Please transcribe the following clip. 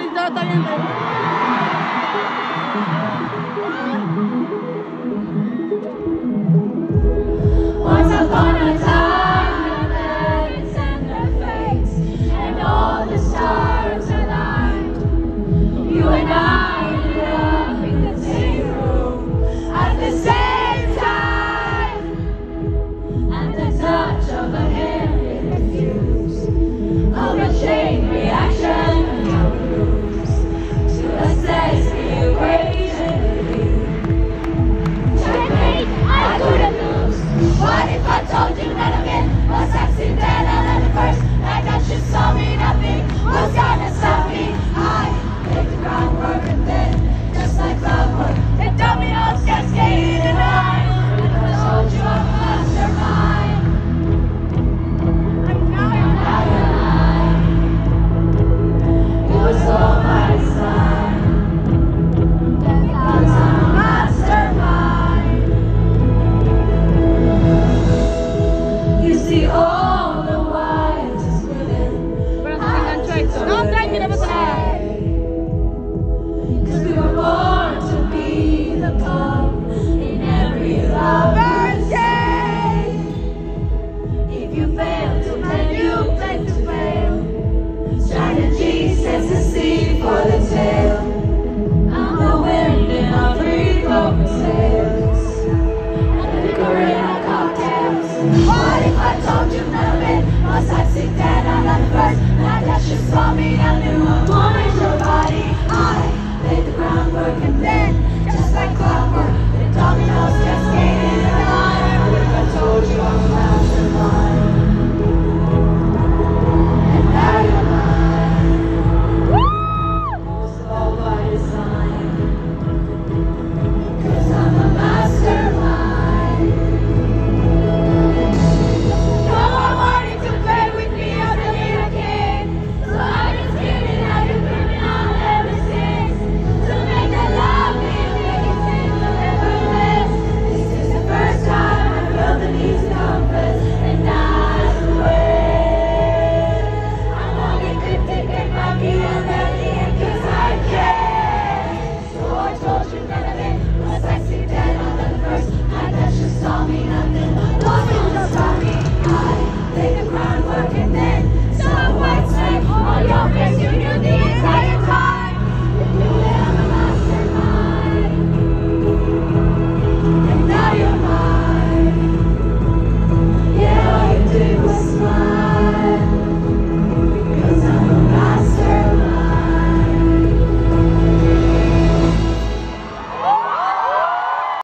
está bien, ¿no?